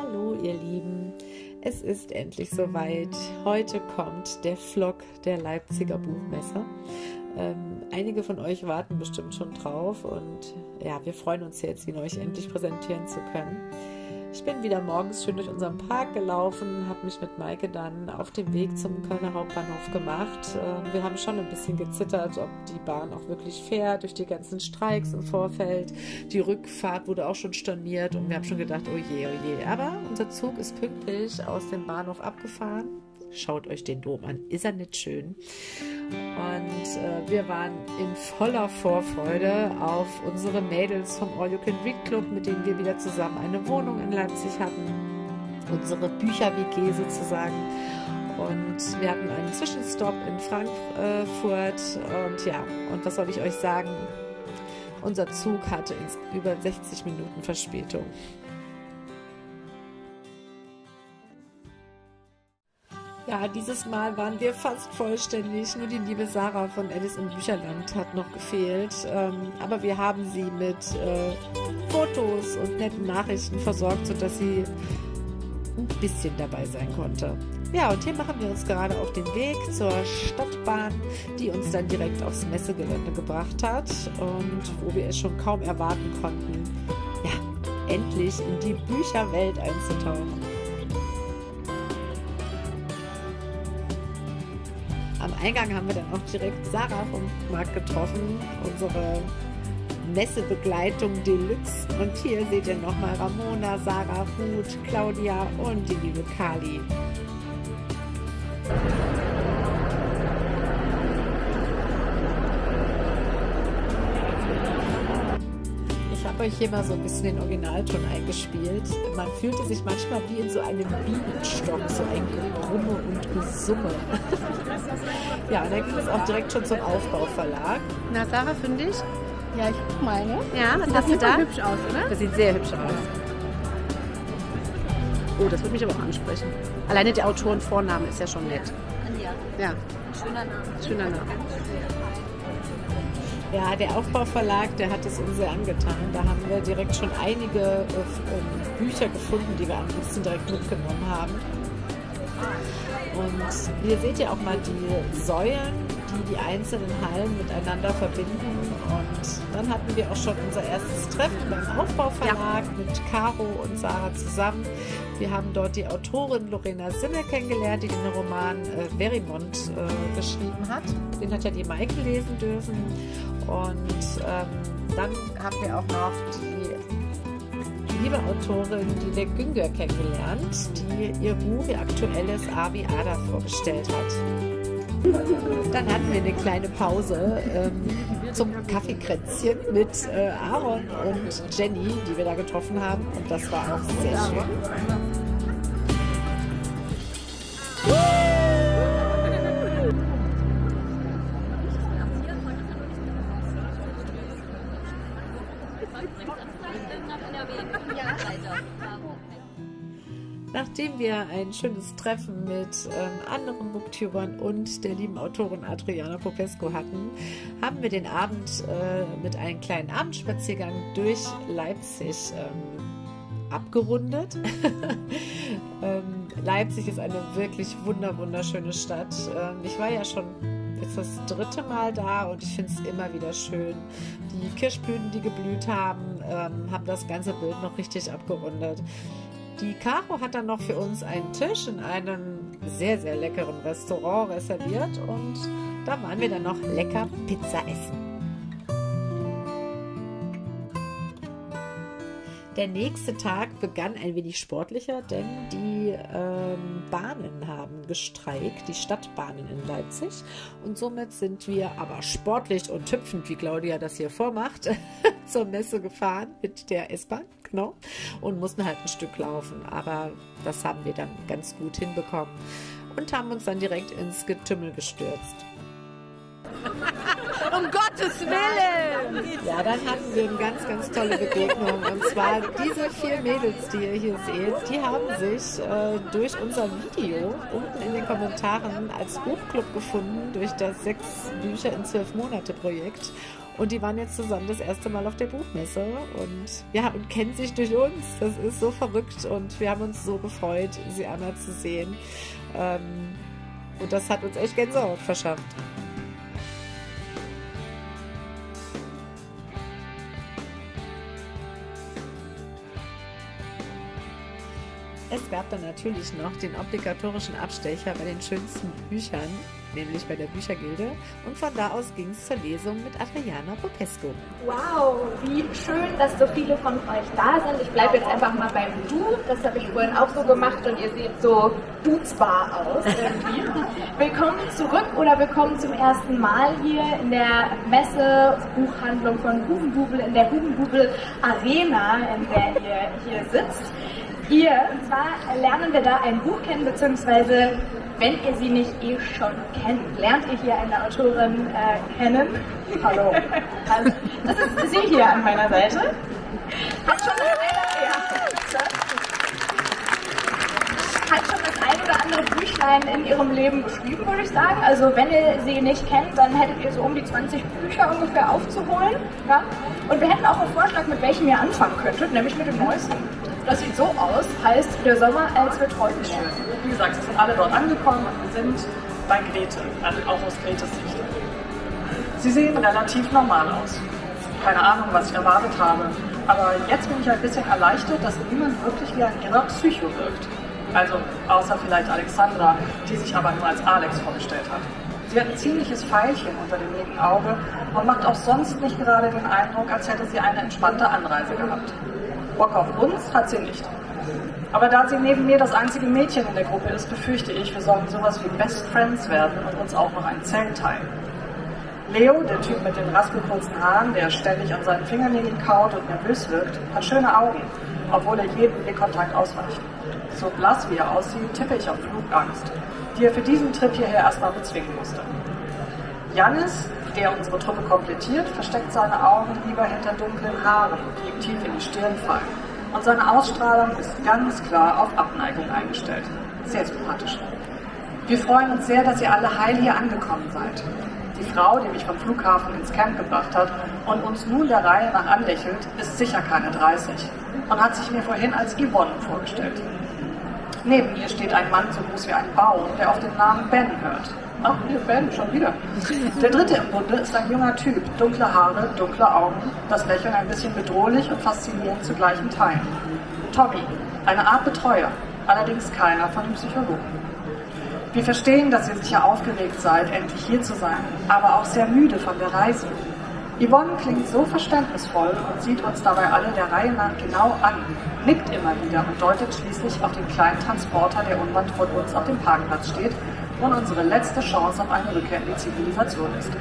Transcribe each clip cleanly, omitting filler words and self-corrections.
Hallo ihr Lieben, es ist endlich soweit. Heute kommt der Vlog der Leipziger Buchmesse. Einige von euch warten bestimmt schon drauf und ja, wir freuen uns jetzt, ihn euch endlich präsentieren zu können. Ich bin wieder morgens schön durch unseren Park gelaufen, habe mich mit Maike dann auf dem Weg zum Kölner Hauptbahnhof gemacht. Wir haben schon ein bisschen gezittert, ob die Bahn auch wirklich fährt, durch die ganzen Streiks im Vorfeld. Die Rückfahrt wurde auch schon storniert und wir haben schon gedacht, oh je, oh je. Aber unser Zug ist pünktlich aus dem Bahnhof abgefahren. Schaut euch den Dom an, ist er nicht schön? Und wir waren in voller Vorfreude auf unsere Mädels vom All You Can Read Club, mit denen wir wieder zusammen eine Wohnung in Leipzig hatten, unsere Bücher-WG sozusagen. Und wir hatten einen Zwischenstopp in Frankfurt und ja, und was soll ich euch sagen? Unser Zug hatte über 60 Minuten Verspätung. Ja, dieses Mal waren wir fast vollständig, nur die liebe Sarah von Alice im Bücherland hat noch gefehlt, aber wir haben sie mit Fotos und netten Nachrichten versorgt, sodass sie ein bisschen dabei sein konnte. Ja, und hier machen wir uns gerade auf den Weg zur Stadtbahn, die uns dann direkt aufs Messegelände gebracht hat und wo wir es schon kaum erwarten konnten, ja, endlich in die Bücherwelt einzutauchen. Am Eingang haben wir dann auch direkt Sarah vom Markt getroffen, unsere Messebegleitung Deluxe. Und hier seht ihr nochmal Ramona, Sarah, Ruth, Claudia und die liebe Kali. Euch hier mal so ein bisschen den Originalton eingespielt. Man fühlte sich manchmal wie in so einem Bienenstock, so ein Gerumme und Gesumme. Ja, und dann ging es auch direkt schon zum Aufbauverlag. Na, Sarah, finde ich? Ja, ich guck mal, ne? Ja, was hast du da? Hübsch aus, oder? Das sieht sehr hübsch aus. Oh, das würde mich aber auch ansprechen. Alleine der Autorenvorname ist ja schon nett. Ja. Schöner Name. Schöner Name. Ja, der Aufbauverlag, der hat es uns sehr angetan. Da haben wir direkt schon einige Bücher gefunden, die wir am liebsten direkt mitgenommen haben. Und hier seht ihr auch mal die Säulen, die die einzelnen Hallen miteinander verbinden. Und dann hatten wir auch schon unser erstes Treffen beim Aufbauverlag mit Caro und Sarah zusammen. Wir haben dort die Autorin Lorena Sinne kennengelernt, die den Roman Verimond geschrieben hat. Den hat ja die Maike lesen dürfen. Und dann haben wir auch noch die liebe Autorin Dilek Günger kennengelernt, die ihr Buch, ihr aktuelles Ami Ada, vorgestellt hat. Dann hatten wir eine kleine Pause zum Kaffeekränzchen mit Aaron und Jenny, die wir da getroffen haben. Und das war auch sehr schön. Nachdem wir ein schönes Treffen mit anderen Booktubern und der lieben Autorin Adriana Popescu hatten, haben wir den Abend mit einem kleinen Abendspaziergang durch Leipzig abgerundet. Leipzig ist eine wirklich wunderschöne Stadt. Ich war ja schon jetzt das dritte Mal da und ich finde es immer wieder schön. Die Kirschblüten, die geblüht haben, haben das ganze Bild noch richtig abgerundet. Die Caro hat dann noch für uns einen Tisch in einem sehr leckeren Restaurant reserviert und da waren wir dann noch lecker Pizza essen. Der nächste Tag begann ein wenig sportlicher, denn die Bahnen haben gestreikt, die Stadtbahnen in Leipzig. Und somit sind wir aber sportlich und hüpfend, wie Claudia das hier vormacht, zur Messe gefahren mit der S-Bahn, genau, und mussten halt ein Stück laufen. Aber das haben wir dann ganz gut hinbekommen und haben uns dann direkt ins Getümmel gestürzt. Um Gottes Willen! Ja, dann hatten wir eine ganz tolle Begegnung. Und zwar diese vier Mädels, die ihr hier seht, die haben sich durch unser Video unten in den Kommentaren als Buchclub gefunden, durch das 6 Bücher in 12 Monate Projekt. Und die waren jetzt zusammen das erste Mal auf der Buchmesse und ja, und kennen sich durch uns. Das ist so verrückt und wir haben uns so gefreut, sie einmal zu sehen. Und das hat uns echt Gänsehaut verschafft. Es gab dann natürlich noch den obligatorischen Abstecher bei den schönsten Büchern, nämlich bei der Büchergilde. Und von da aus ging es zur Lesung mit Adriana Popescu. Wow, wie schön, dass so viele von euch da sind. Ich bleibe jetzt einfach mal beim Du. Das habe ich vorhin auch so gemacht und ihr seht so duzbar aus irgendwie. Willkommen zurück oder willkommen zum ersten Mal hier in der Messe, Buchhandlung von Hubenbubel, in der Hubenbubel-Arena, in der ihr hier sitzt. Hier, und zwar lernen wir da ein Buch kennen, beziehungsweise, wenn ihr sie nicht eh schon kennt, lernt ihr hier eine Autorin kennen. Hallo. Also, das ist sie hier an meiner Seite. Hat schon das ein oder andere Büchlein in ihrem Leben geschrieben, würde ich sagen. Also wenn ihr sie nicht kennt, dann hättet ihr so um die 20 Bücher ungefähr aufzuholen. Ja? Und wir hätten auch einen Vorschlag, mit welchem ihr anfangen könntet, nämlich mit dem neuesten. Das sieht so aus, heißt Der Sommer als wird heute schön. Wie gesagt, es sind alle dort angekommen und wir sind bei Grete, also auch aus Gretes Sicht. Sie sehen relativ normal aus. Keine Ahnung, was ich erwartet habe. Aber jetzt bin ich ein bisschen erleichtert, dass niemand wirklich wie an ihrer Psycho wirkt. Also außer vielleicht Alexandra, die sich aber nur als Alex vorgestellt hat. Sie hat ein ziemliches Pfeilchen unter dem linken Auge und macht auch sonst nicht gerade den Eindruck, als hätte sie eine entspannte Anreise gehabt. Bock auf uns hat sie nicht. Aber da sie neben mir das einzige Mädchen in der Gruppe ist, befürchte ich, wir sollten sowas wie Best Friends werden und uns auch noch ein Zelt teilen. Leo, der Typ mit den raspelkurzen Haaren, der ständig an seinen Fingernägeln kaut und nervös wirkt, hat schöne Augen, obwohl er jedem Blickkontakt ausweicht. So blass wie er aussieht, tippe ich auf Flugangst, die er für diesen Trip hierher erstmal bezwingen musste. Jannis, der unsere Truppe komplettiert, versteckt seine Augen lieber hinter dunklen Haaren, die ihm tief in die Stirn fallen. Und seine Ausstrahlung ist ganz klar auf Abneigung eingestellt. Sehr sympathisch. Wir freuen uns sehr, dass ihr alle heil hier angekommen seid. Die Frau, die mich vom Flughafen ins Camp gebracht hat und uns nun der Reihe nach anlächelt, ist sicher keine 30 und hat sich mir vorhin als Yvonne vorgestellt. Neben ihr steht ein Mann so groß wie ein Baum, der auf den Namen Ben hört. Ach, hier Ben, schon wieder. Der dritte im Bunde ist ein junger Typ, dunkle Haare, dunkle Augen, das Lächeln ein bisschen bedrohlich und faszinierend zu gleichen Teilen. Tommy, eine Art Betreuer, allerdings keiner von dem Psychologen. Wir verstehen, dass ihr sicher aufgeregt seid, endlich hier zu sein, aber auch sehr müde von der Reise. Yvonne klingt so verständnisvoll und sieht uns dabei alle der Reihe nach genau an, nickt immer wieder und deutet schließlich auf den kleinen Transporter, der unweit von uns auf dem Parkplatz steht, und unsere letzte Chance auf eine Rückkehr in die Zivilisation ist.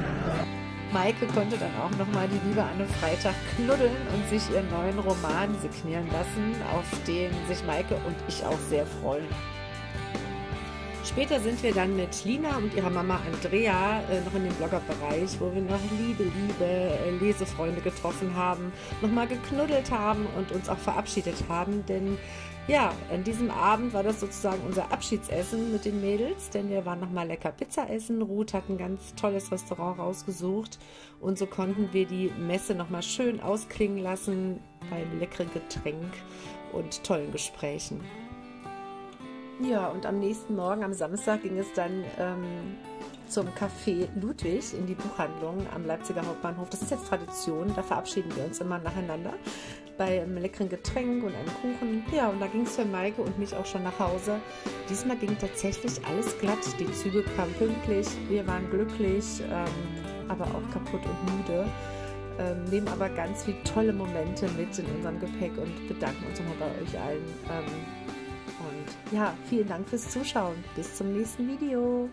Maike konnte dann auch nochmal die liebe Anne Freitag knuddeln und sich ihren neuen Roman signieren lassen, auf den sich Maike und ich auch sehr freuen. Später sind wir dann mit Lina und ihrer Mama Andrea noch in dem Bloggerbereich, wo wir noch liebe Lesefreunde getroffen haben, nochmal geknuddelt haben und uns auch verabschiedet haben, denn ja, an diesem Abend war das sozusagen unser Abschiedsessen mit den Mädels, denn wir waren nochmal lecker Pizza essen. Ruth hat ein ganz tolles Restaurant rausgesucht und so konnten wir die Messe nochmal schön ausklingen lassen bei einem leckeren Getränk und tollen Gesprächen. Ja, und am nächsten Morgen, am Samstag, ging es dann zum Café Ludwig in die Buchhandlung am Leipziger Hauptbahnhof. Das ist jetzt Tradition, da verabschieden wir uns immer nacheinander bei einem leckeren Getränk und einem Kuchen. Ja, und da ging es für Maike und mich auch schon nach Hause. Diesmal ging tatsächlich alles glatt. Die Züge kamen pünktlich, wir waren glücklich, aber auch kaputt und müde. Nehmen aber ganz viele tolle Momente mit in unserem Gepäck und bedanken uns nochmal bei euch allen. Und ja, vielen Dank fürs Zuschauen. Bis zum nächsten Video.